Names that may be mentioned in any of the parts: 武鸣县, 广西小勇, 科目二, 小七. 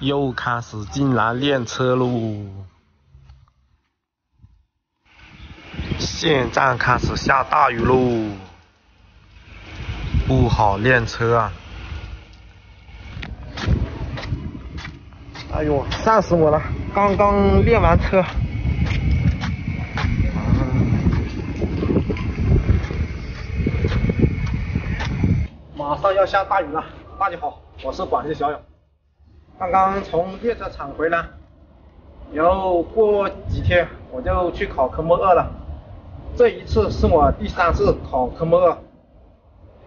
又开始进来练车喽。现在开始下大雨喽，不好练车啊！哎呦，晒死我了！刚刚练完车。马上要下大雨了，大家好，我是广西小勇。刚刚从练车场回来，然后过几天我就去考科目2了。这一次是我第3次考科目2，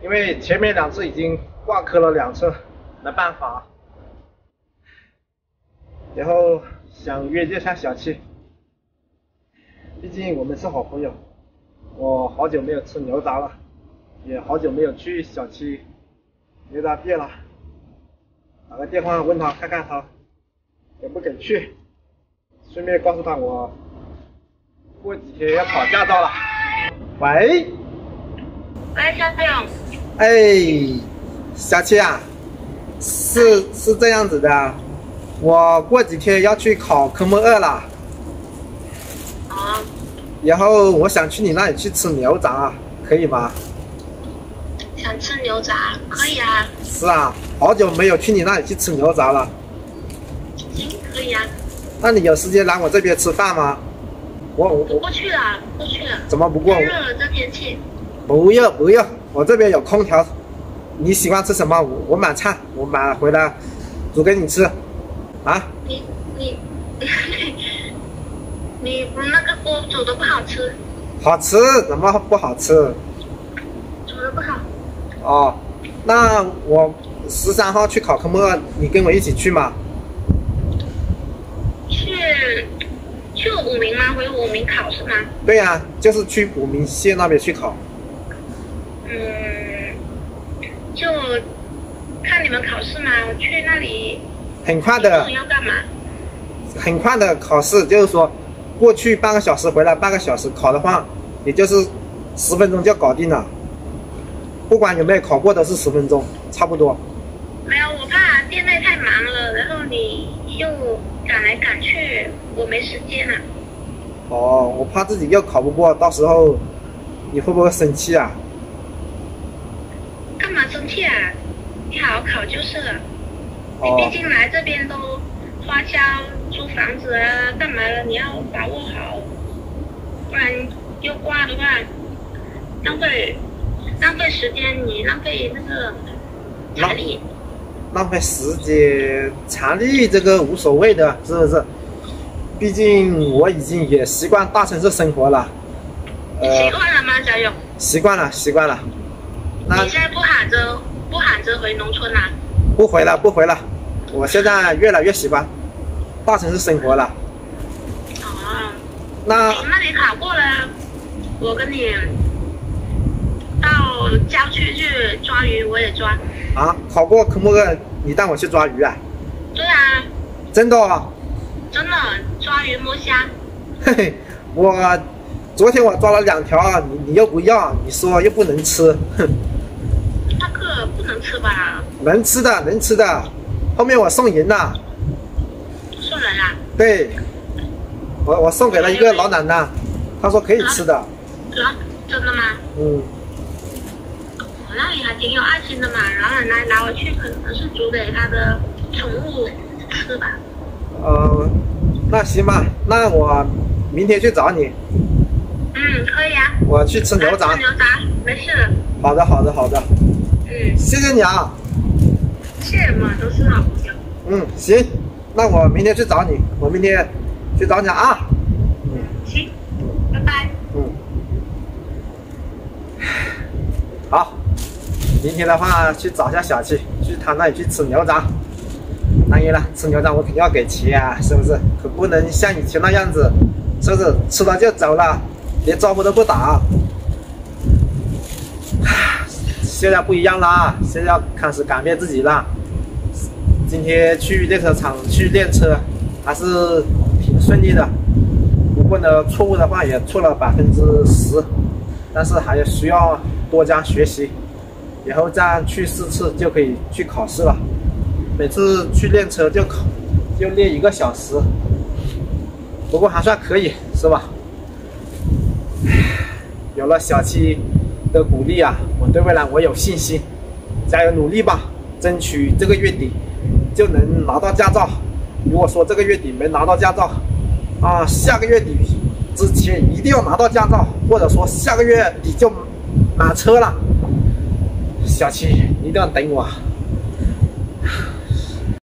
因为前面2次已经挂科了2次，没办法。然后想约一下小七，毕竟我们是好朋友，我好久没有吃牛杂了，也好久没有去小七牛杂店了，打个电话问他看看他肯不肯去，顺便告诉他我过几天要考驾照了。喂，喂，小勇。哎，小七啊，是这样子的，我过几天要去考科目2了。啊。然后我想去你那里去吃牛杂，可以吗？想吃牛杂，可以啊。是啊，好久没有去你那里去吃牛杂了。行，可以啊。那你有时间来我这边吃饭吗？我不去了，不去了。怎么不过？热了，这天气。不热，我这边有空调。你喜欢吃什么？我买菜，我买回来煮给你吃。啊？你那个锅煮的不好吃。好吃？怎么不好吃？煮的不好。哦，那我13号去考科目2，你跟我一起去吗？去武鸣吗？回武鸣考是吗？对呀，就是去武鸣县那边去考。嗯，就看你们考试嘛，我去那里。很快的。要干嘛？很快的考试，就是说，过去半个小时，回来半个小时，考的话，也就是10分钟就搞定了。不管有没有考过都是10分钟，差不多。没有，我怕店内太忙了，然后你又赶来赶去，我没时间了。哦，我怕自己又考不过，到时候你会不会生气啊？干嘛生气啊？你好好考就是了。哦。你毕竟来这边都花销、租房子啊，干嘛了？你要把握好，不然又挂的话，浪费时间，你浪费那个财力。浪费时间、财力这个无所谓的，是不是？毕竟我已经也习惯大城市生活了。习惯了吗，小勇？习惯了。那你现在不喊着回农村啦？不回了，我现在越来越喜欢大城市生活了。哦。那你考过了，我跟你。到郊区去抓鱼，我也抓。啊，考过科目2，你带我去抓鱼啊？对啊。真的哦？真的，抓鱼摸虾。嘿嘿，我昨天我抓了2条，你又不要，你说又不能吃。那个不能吃吧？能吃的。后面我送人了。送人啦？对。我送给了一个老奶奶，她说可以吃的。啊？真的吗？嗯。那你还挺有爱心的嘛，然后奶奶拿回去可能是煮给他的宠物吃吧。那行吧，那我明天去找你。嗯，可以啊。我去吃牛杂。没事。好的。嗯，谢谢你啊。谢谢嘛，都是好朋友。嗯，行，那我明天去找你，啊。嗯，行，拜拜。好，明天的话去找一下小七，去他那里去吃牛杂。当然了，吃牛杂我肯定要给钱啊，是不是？可不能像以前那样子，是不是？吃了就走了，连招呼都不打。现在不一样了，现在要开始改变自己了。今天去练车场去练车，还是挺顺利的。不过呢，错误的话也错了10%，但是还需要。多加学习，以后再去4次就可以去考试了。每次去练车就考就练1个小时，不过还算可以，是吧？有了小七的鼓励啊，我对未来我有信心，加油努力吧，争取这个月底就能拿到驾照。如果说这个月底没拿到驾照，啊，下个月底之前一定要拿到驾照，或者说下个月底就买车了。小七，你一定要等我。